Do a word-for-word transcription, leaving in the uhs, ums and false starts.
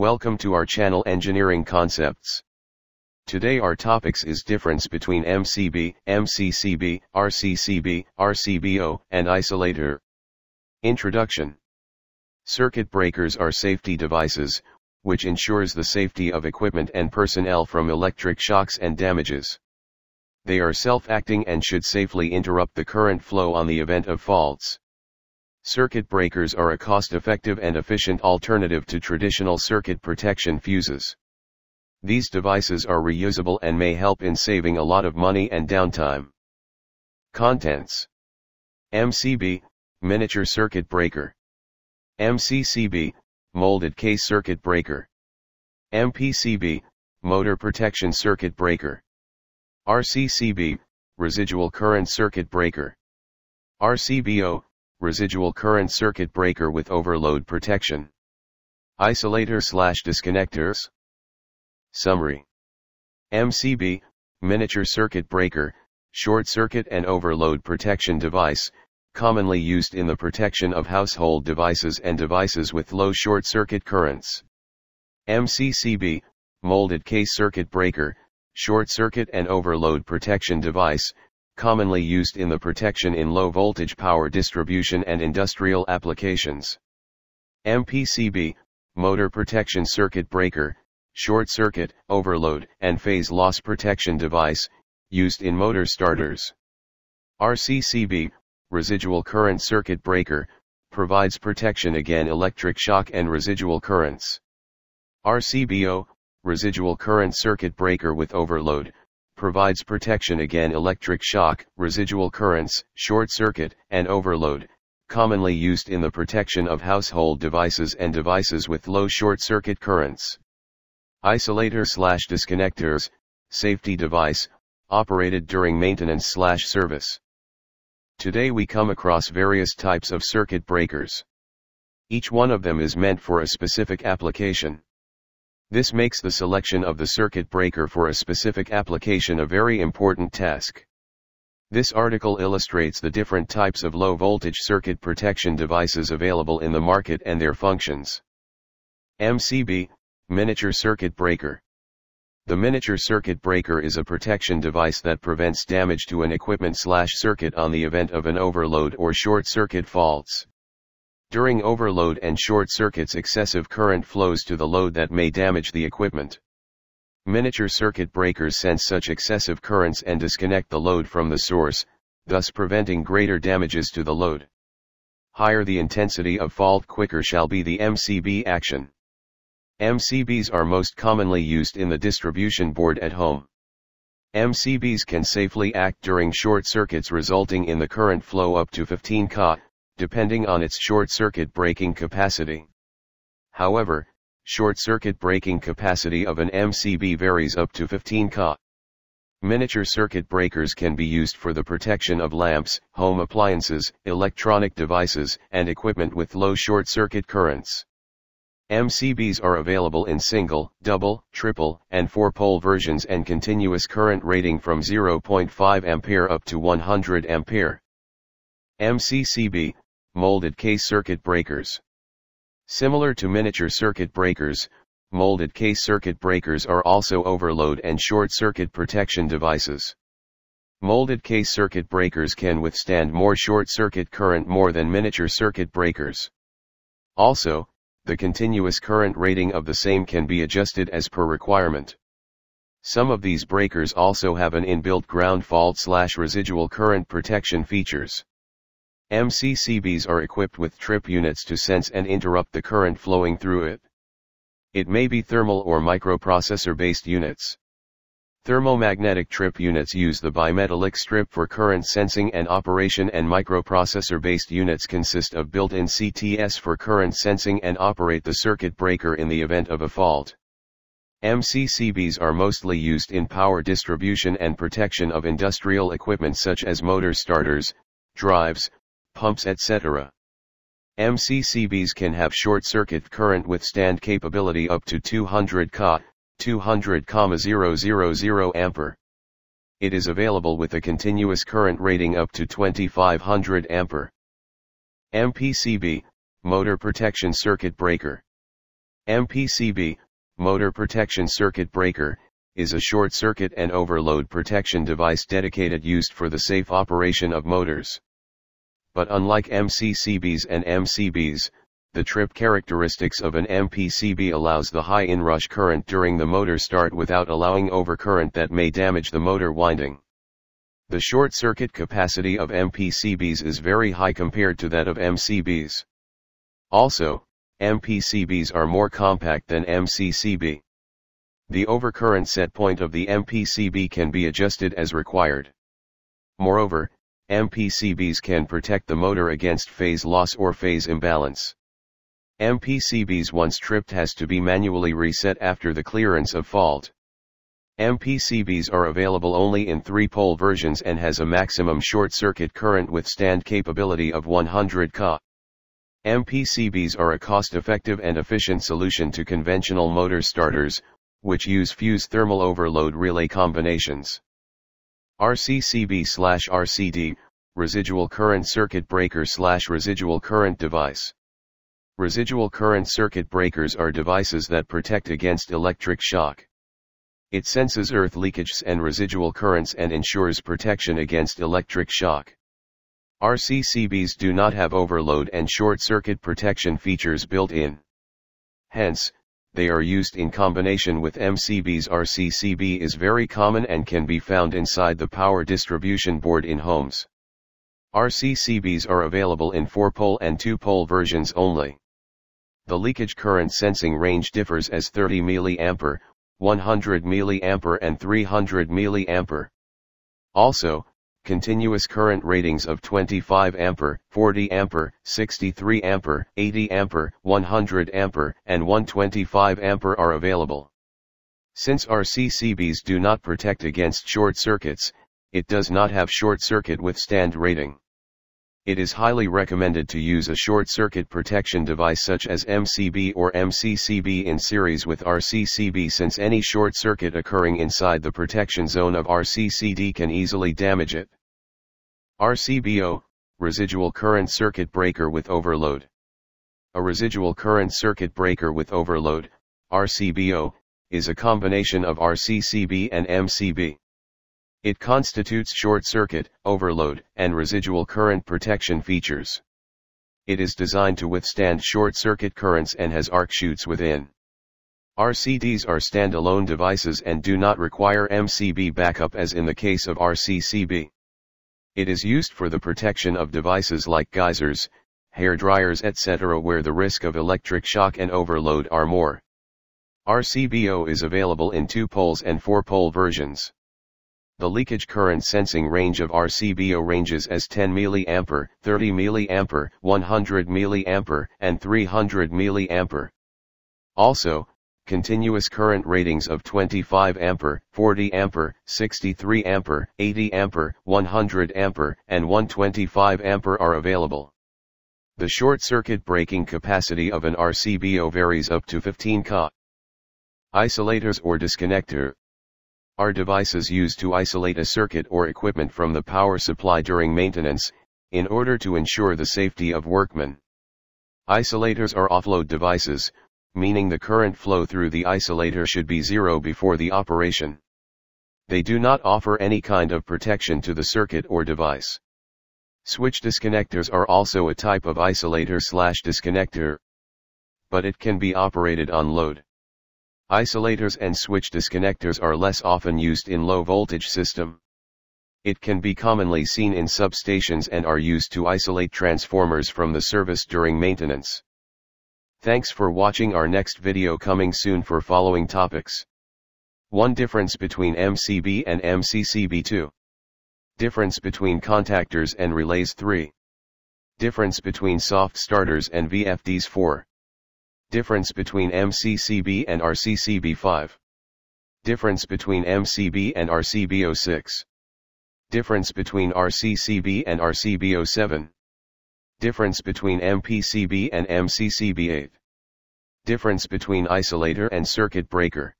Welcome to our channel Engineering Concepts. Today our topics is difference between M C B, M C C B, R C C B, R C B O, and isolator. Introduction. Circuit breakers are safety devices, which ensures the safety of equipment and personnel from electric shocks and damages. They are self-acting and should safely interrupt the current flow on the event of faults. Circuit breakers are a cost-effective and efficient alternative to traditional circuit protection fuses. These devices are reusable and may help in saving a lot of money and downtime. Contents: M C B, miniature circuit breaker. M C C B, molded case circuit breaker. M P C B, motor protection circuit breaker. R C C B, residual current circuit breaker. R C B O, residual current circuit breaker with overload protection. Isolator slash disconnectors. Summary. M C B, miniature circuit breaker, short circuit and overload protection device, commonly used in the protection of household devices and devices with low short circuit currents. M C C B, molded case circuit breaker, short circuit and overload protection device, commonly used in the protection in low voltage power distribution and industrial applications. M P C B, motor protection circuit breaker, short circuit, overload, and phase loss protection device, used in motor starters. R C C B, residual current circuit breaker, provides protection against electric shock and residual currents. R C B O, residual current circuit breaker with overload, provides protection against electric shock, residual currents, short circuit, and overload, commonly used in the protection of household devices and devices with low short circuit currents. Isolator slash disconnectors, safety device, operated during maintenance slash service. Today we come across various types of circuit breakers. Each one of them is meant for a specific application. This makes the selection of the circuit breaker for a specific application a very important task. This article illustrates the different types of low-voltage circuit protection devices available in the market and their functions. M C B, miniature circuit breaker. The miniature circuit breaker is a protection device that prevents damage to an equipment/circuit on the event of an overload or short circuit faults. During overload and short circuits, excessive current flows to the load that may damage the equipment. Miniature circuit breakers sense such excessive currents and disconnect the load from the source, thus preventing greater damages to the load. Higher the intensity of fault, quicker shall be the M C B action. M C Bs are most commonly used in the distribution board at home. M C Bs can safely act during short circuits, resulting in the current flow up to fifteen kilograms. Depending on its short-circuit breaking capacity. However, short-circuit breaking capacity of an M C B varies up to fifteen kilograms. Miniature circuit breakers can be used for the protection of lamps, home appliances, electronic devices, and equipment with low short-circuit currents. M C Bs are available in single, double, triple, and four-pole versions and continuous current rating from zero point five amperes up to one hundred amperes. M C C B, molded case circuit breakers. Similar to miniature circuit breakers, molded case circuit breakers are also overload and short circuit protection devices. Molded case circuit breakers can withstand more short circuit current more than miniature circuit breakers. Also, the continuous current rating of the same can be adjusted as per requirement. Some of these breakers also have an inbuilt ground fault/residual current protection features. M C C Bs are equipped with trip units to sense and interrupt the current flowing through it. It may be thermal or microprocessor-based units. Thermomagnetic trip units use the bimetallic strip for current sensing and operation, and microprocessor-based units consist of built-in C T S for current sensing and operate the circuit breaker in the event of a fault. M C C Bs are mostly used in power distribution and protection of industrial equipment such as motor starters, drives, pumps, et cetera. M C C Bs can have short circuit current withstand capability up to two hundred kilograms, two hundred thousand amperes. It is available with a continuous current rating up to twenty-five hundred amperes. M P C B, motor protection circuit breaker. M P C B, motor protection circuit breaker, is a short circuit and overload protection device dedicated used for the safe operation of motors. But unlike M C C Bs and M C Bs, the trip characteristics of an M P C B allows the high inrush current during the motor start without allowing overcurrent that may damage the motor winding. The short circuit capacity of M P C Bs is very high compared to that of M C Bs. Also, M P C Bs are more compact than M C C B. The overcurrent set point of the M P C B can be adjusted as required. Moreover, M P C Bs can protect the motor against phase loss or phase imbalance. M P C Bs once tripped has to be manually reset after the clearance of fault. M P C Bs are available only in three-pole versions and has a maximum short-circuit current withstand capability of one hundred kilograms. M P C Bs are a cost-effective and efficient solution to conventional motor starters, which use fuse thermal overload relay combinations. R C C B slash R C D, residual current circuit breaker slash residual current device. Residual current circuit breakers are devices that protect against electric shock. It senses earth leakages and residual currents and ensures protection against electric shock. R C C Bs do not have overload and short circuit protection features built in. Hence, they are used in combination with M C Bs. R C C B is very common and can be found inside the power distribution board in homes. R C C Bs are available in four-pole and two-pole versions only. The leakage current sensing range differs as thirty milliamps, one hundred milliamps and three hundred milliamps. Also, continuous current ratings of twenty-five amps, forty amps, sixty-three amps, eighty amps, one hundred amps, and one hundred twenty-five amps are available. Since R C C Bs do not protect against short circuits, it does not have short circuit withstand rating. It is highly recommended to use a short circuit protection device such as M C B or M C C B in series with R C C B, since any short circuit occurring inside the protection zone of R C C D can easily damage it. R C B O, residual current circuit breaker with overload. A residual current circuit breaker with overload, R C B O, is a combination of R C C B and M C B. It constitutes short circuit, overload, and residual current protection features. It is designed to withstand short circuit currents and has arc chutes within. R C Ds are standalone devices and do not require M C B backup as in the case of R C C B. It is used for the protection of devices like geysers, hair dryers, et cetera, where the risk of electric shock and overload are more. R C B O is available in two-poles and four-pole versions. The leakage current sensing range of R C B O ranges as ten milliamps, thirty milliamps, one hundred milliamps, and three hundred milliamps. Also, continuous current ratings of twenty-five amps, forty amps, sixty-three amps, eighty amps, one hundred amps, and one hundred twenty-five amps are available. The short circuit breaking capacity of an R C B O varies up to fifteen kilograms. Isolators or disconnector are devices used to isolate a circuit or equipment from the power supply during maintenance, in order to ensure the safety of workmen. Isolators are offload devices, meaning the current flow through the isolator should be zero before the operation. They do not offer any kind of protection to the circuit or device. Switch disconnectors are also a type of isolator/disconnector, but it can be operated on load. Isolators and switch disconnectors are less often used in low voltage system. It can be commonly seen in substations and are used to isolate transformers from the service during maintenance. Thanks for watching. Our next video coming soon for following topics. one Difference between M C B and M C C B. two Difference between contactors and relays. three Difference between soft starters and V F Ds. four Difference between M C C B and R C C B. five Difference between M C B and R C B O. six Difference between R C C B and R C B O. seven Difference between M P C B and M C C B. eight Difference between isolator and circuit breaker.